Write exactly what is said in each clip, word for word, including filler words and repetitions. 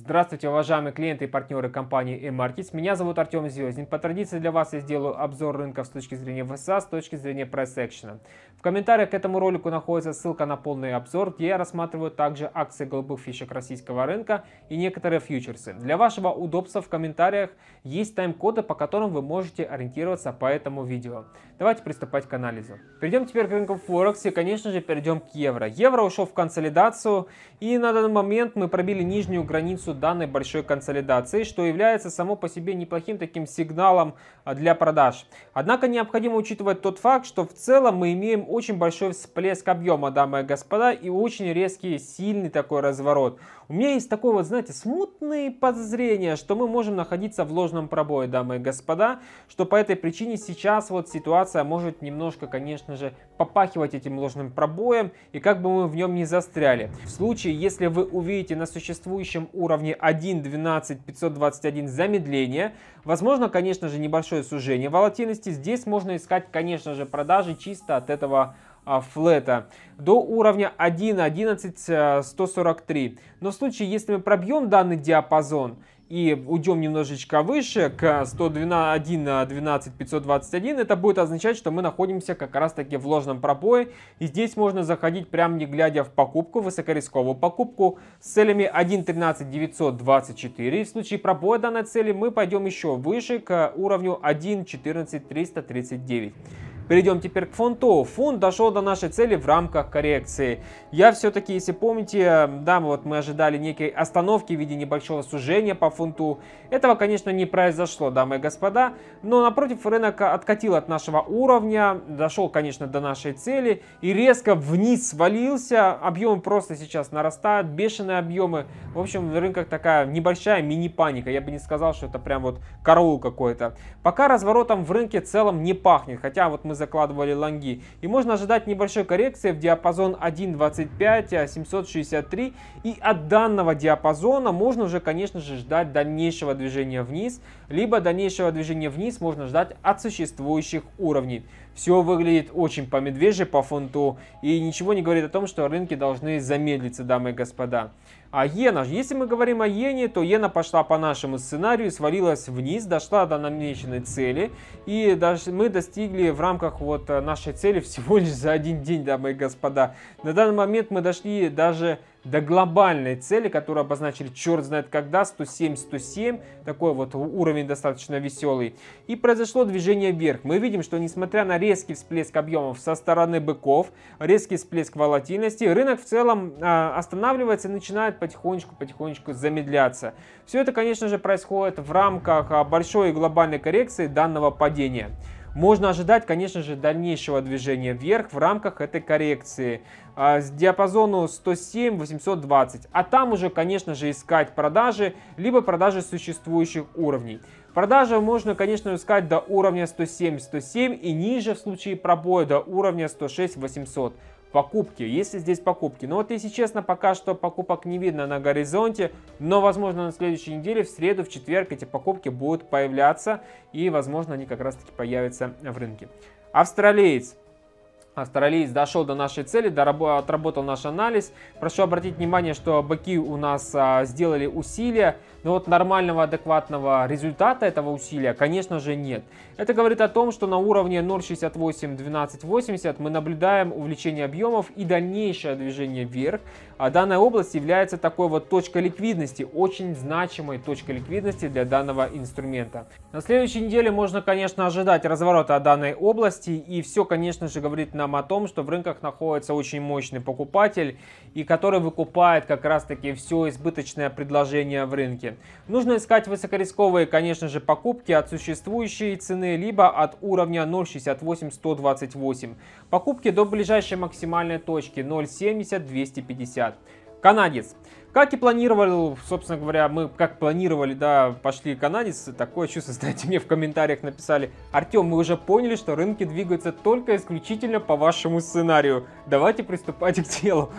Здравствуйте, уважаемые клиенты и партнеры компании AMarkets. Меня зовут Артем Звездин. По традиции для вас я сделаю обзор рынков с точки зрения ВСА, с точки зрения прайс-экшена. В комментариях к этому ролику находится ссылка на полный обзор, где я рассматриваю также акции голубых фишек российского рынка и некоторые фьючерсы. Для вашего удобства в комментариях есть тайм-коды, по которым вы можете ориентироваться по этому видео. Давайте приступать к анализу. Перейдем теперь к рынку Форекс и, конечно же, перейдем к евро. Евро ушел в консолидацию, и на данный момент мы пробили нижнюю границу данной большой консолидации, что является само по себе неплохим таким сигналом для продаж. Однако необходимо учитывать тот факт, что в целом мы имеем очень большой всплеск объема, дамы и господа, и очень резкий, сильный такой разворот. У меня есть такое вот, знаете, смутные подозрения, что мы можем находиться в ложном пробое, дамы и господа, что по этой причине сейчас вот ситуация может немножко, конечно же, попахивать этим ложным пробоем, и как бы мы в нем не застряли. В случае, если вы увидите на существующем уровне уровне один двенадцать пятьсот двадцать один замедление, возможно, конечно же, небольшое сужение волатильности. Здесь можно искать, конечно же, продажи чисто от этого флета до уровня один одиннадцать сто сорок три. Но в случае, если мы пробьем данный диапазон и уйдем немножечко выше, к один двенадцать пятьсот двадцать один, это будет означать, что мы находимся как раз таки в ложном пробое. И здесь можно заходить прям не глядя в покупку, высокорисковую покупку с целями один тринадцать девятьсот двадцать четыре. И в случае пробоя данной цели мы пойдем еще выше, к уровню один четырнадцать триста тридцать девять. Перейдем теперь к фунту. Фунт дошел до нашей цели в рамках коррекции. Я все-таки, если помните, да, вот мы ожидали некой остановки в виде небольшого сужения по фунту. Этого, конечно, не произошло, дамы и господа. Но, напротив, рынок откатил от нашего уровня, дошел, конечно, до нашей цели и резко вниз свалился. Объемы просто сейчас нарастают, бешеные объемы. В общем, в рынках такая небольшая мини-паника. Я бы не сказал, что это прям вот караул какой-то. Пока разворотом в рынке в целом не пахнет, хотя вот мы закладывали лонги. И можно ожидать небольшой коррекции в диапазон один двадцать пять семьсот шестьдесят три. И от данного диапазона можно уже, конечно же, ждать дальнейшего движения вниз, либо дальнейшего движения вниз можно ждать от существующих уровней. Все выглядит очень по-медвежьи по фунту и ничего не говорит о том, что рынки должны замедлиться, дамы и господа. А иена, если мы говорим о иене, то иена пошла по нашему сценарию, свалилась вниз, дошла до намеченной цели. И даже мы достигли в рамках вот нашей цели всего лишь за один день, дамы и господа. На данный момент мы дошли даже до глобальной цели, которую обозначили черт знает когда, сто семь сто семь, такой вот уровень достаточно веселый. И произошло движение вверх. Мы видим, что несмотря на резкий всплеск объемов со стороны быков, резкий всплеск волатильности, рынок в целом э, останавливается и начинает потихонечку-потихонечку замедляться. Все это, конечно же, происходит в рамках большой глобальной коррекции данного падения. Можно ожидать, конечно же, дальнейшего движения вверх в рамках этой коррекции с диапазону сто семь восемьсот двадцать. А там уже, конечно же, искать продажи, либо продажи существующих уровней. Продажи можно, конечно, искать до уровня сто семь сто семь и ниже в случае пробоя до уровня сто шесть восемьсот. Покупки, если здесь покупки. Но вот если честно, пока что покупок не видно на горизонте, но возможно на следующей неделе, в среду, в четверг эти покупки будут появляться и возможно они как раз таки появятся в рынке. Австралиец. Австралиец дошел до нашей цели, отработал наш анализ. Прошу обратить внимание, что быки у нас а, сделали усилия, но вот нормального, адекватного результата этого усилия, конечно же, нет. Это говорит о том, что на уровне ноль шестьдесят восемь двенадцать восемьдесят мы наблюдаем увеличение объемов и дальнейшее движение вверх. А данная область является такой вот точкой ликвидности, очень значимой точкой ликвидности для данного инструмента. На следующей неделе можно, конечно, ожидать разворота от данной области, и все, конечно же, говорит нам о том, что в рынках находится очень мощный покупатель, и который выкупает как раз таки все избыточное предложение в рынке. Нужно искать высокорисковые, конечно же, покупки от существующей цены, либо от уровня ноль шестьдесят восемь сто двадцать восемь. Покупки до ближайшей максимальной точки ноль семьдесят двести пятьдесят. Канадец. Как и планировал, собственно говоря, мы как планировали, да, пошли канадец. Такое чувство, знаете, мне в комментариях написали: Артем, мы уже поняли, что рынки двигаются только исключительно по вашему сценарию. Давайте приступать к делу.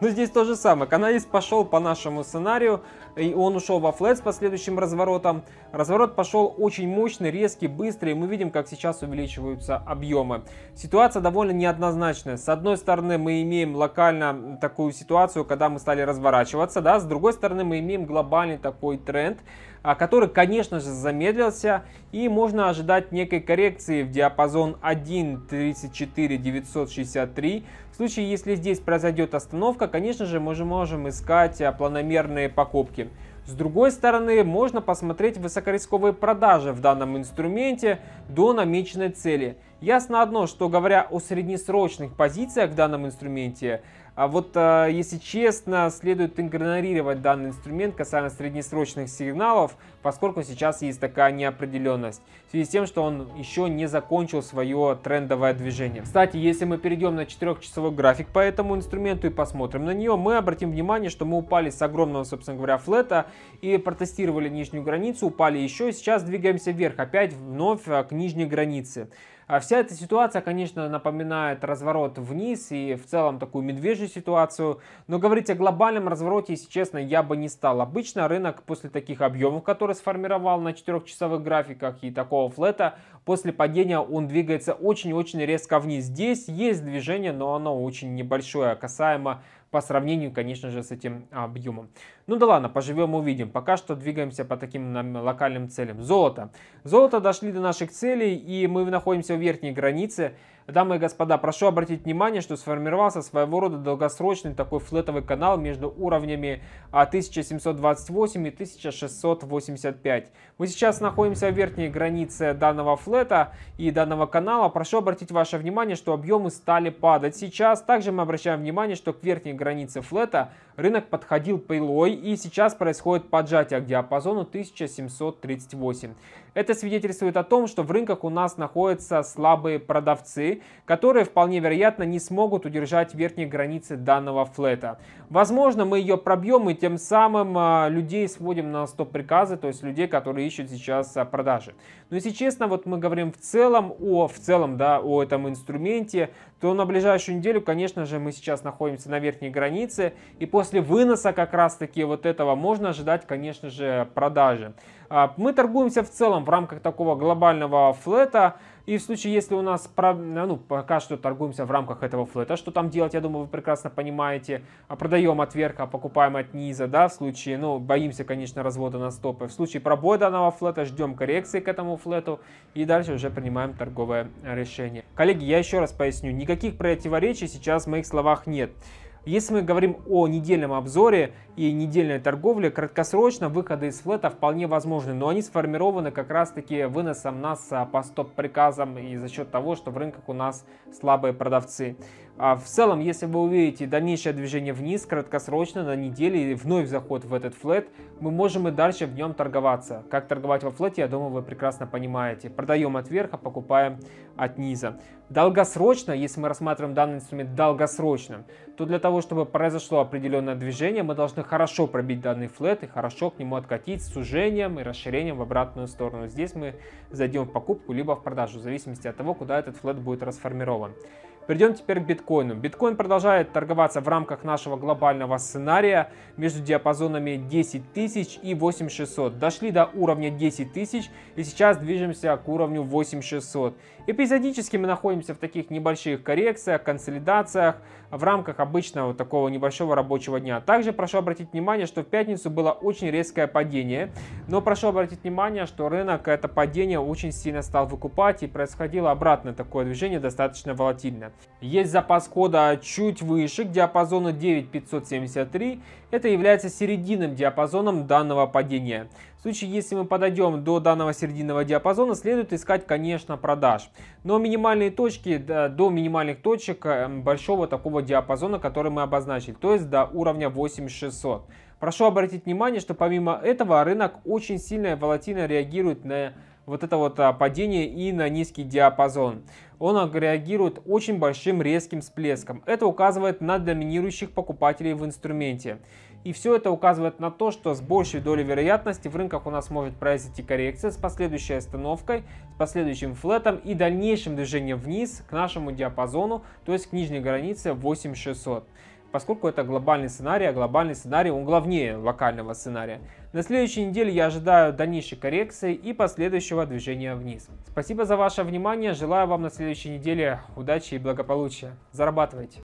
Но здесь то же самое. Канадец пошел по нашему сценарию. и он ушел во флэт с последующим разворотом. Разворот пошел очень мощный, резкий, быстрый, и мы видим, как сейчас увеличиваются объемы. Ситуация довольно неоднозначная. С одной стороны, мы имеем локально такую ситуацию, когда мы стали разворачиваться, да, с другой стороны, мы имеем глобальный такой тренд, который, конечно же, замедлился, и можно ожидать некой коррекции в диапазон один тридцать четыре девятьсот шестьдесят три. В случае, если здесь произойдет остановка, конечно же, мы же можем искать планомерные покупки. С другой стороны, можно посмотреть высокорисковые продажи в данном инструменте до намеченной цели. Ясно одно, что говоря о среднесрочных позициях в данном инструменте, а вот, если честно, следует игнорировать данный инструмент касаемо среднесрочных сигналов, поскольку сейчас есть такая неопределенность, в связи с тем, что он еще не закончил свое трендовое движение. Кстати, если мы перейдем на четырёхчасовой график по этому инструменту и посмотрим на нее, мы обратим внимание, что мы упали с огромного, собственно говоря, флета и протестировали нижнюю границу, упали еще, и сейчас двигаемся вверх, опять вновь к нижней границе. А вся эта ситуация, конечно, напоминает разворот вниз и в целом такую медвежью ситуацию, но говорить о глобальном развороте, если честно, я бы не стал. Обычно рынок после таких объемов, которые сформировал на четырёхчасовых графиках и такого флета, после падения он двигается очень-очень резко вниз. Здесь есть движение, но оно очень небольшое, касаемо по сравнению, конечно же, с этим объемом. Ну да ладно, поживем увидим. Пока что двигаемся по таким локальным целям. Золото. Золото дошли до наших целей, и мы находимся в верхней границе. Дамы и господа, прошу обратить внимание, что сформировался своего рода долгосрочный такой флетовый канал между уровнями тысяча семьсот двадцать восемь и тысяча шестьсот восемьдесят пять. Мы сейчас находимся в верхней границе данного флета и данного канала. Прошу обратить ваше внимание, что объемы стали падать сейчас. Также мы обращаем внимание, что к верхней границе флета рынок подходил пилой, и сейчас происходит поджатие к диапазону тысяча семьсот тридцать восемь. Это свидетельствует о том, что в рынках у нас находятся слабые продавцы, которые вполне вероятно не смогут удержать верхние границы данного флета. Возможно, мы ее пробьем и тем самым людей сводим на стоп-приказы, то есть людей, которые ищут сейчас продажи. Но если честно, вот мы говорим в целом о, в целом, да, о этом инструменте, то на ближайшую неделю, конечно же, мы сейчас находимся на верхней границе, и после выноса как раз-таки вот этого можно ожидать, конечно же, продажи. Мы торгуемся в целом в рамках такого глобального флета, и в случае, если у нас, ну, пока что торгуемся в рамках этого флета, что там делать, я думаю, вы прекрасно понимаете, продаем от верха, покупаем от низа, да, в случае, ну, боимся, конечно, развода на стопы, в случае пробоя данного флета ждем коррекции к этому флету и дальше уже принимаем торговое решение. Коллеги, я еще раз поясню, никаких противоречий сейчас в моих словах нет. Если мы говорим о недельном обзоре и недельной торговле, краткосрочно выходы из флета вполне возможны, но они сформированы как раз-таки выносом нас по стоп-приказам и за счет того, что в рынках у нас слабые продавцы. А в целом, если вы увидите дальнейшее движение вниз, краткосрочно, на неделе и вновь заход в этот флет, мы можем и дальше в нем торговаться. Как торговать во флете, я думаю, вы прекрасно понимаете. Продаем от верха, покупаем от низа. Долгосрочно, если мы рассматриваем данный инструмент долгосрочным, то для того, чтобы произошло определенное движение, мы должны хорошо пробить данный флет и хорошо к нему откатить с сужением и расширением в обратную сторону. Здесь мы зайдем в покупку либо в продажу, в зависимости от того, куда этот флет будет расформирован. Перейдем теперь к биткоину. Биткоин продолжает торговаться в рамках нашего глобального сценария между диапазонами десять тысяч и восемь шестьсот. Дошли до уровня десять тысяч и сейчас движемся к уровню восемь шестьсот. Эпизодически мы находимся в таких небольших коррекциях, консолидациях в рамках обычного такого небольшого рабочего дня. Также прошу обратить внимание, что в пятницу было очень резкое падение, но прошу обратить внимание, что рынок это падение очень сильно стал выкупать и происходило обратное такое движение, достаточно волатильное. Есть запас хода чуть выше, к диапазону девять тысяч пятьсот семьдесят три. Это является серединным диапазоном данного падения. В случае, если мы подойдем до данного серединного диапазона, следует искать, конечно, продаж. Но минимальные точки, до минимальных точек большого такого диапазона, который мы обозначили, то есть до уровня восемь шестьсот. Прошу обратить внимание, что помимо этого рынок очень сильно и волатильно реагирует на вот это вот падение и на низкий диапазон. Он реагирует очень большим резким всплеском. Это указывает на доминирующих покупателей в инструменте. И все это указывает на то, что с большей долей вероятности в рынках у нас может произойти коррекция с последующей остановкой, с последующим флетом и дальнейшим движением вниз к нашему диапазону, то есть к нижней границе восемь шестьсот. поскольку это глобальный сценарий, а глобальный сценарий, он главнее локального сценария. На следующей неделе я ожидаю дальнейшей коррекции и последующего движения вниз. Спасибо за ваше внимание, желаю вам на следующей неделе удачи и благополучия. Зарабатывайте!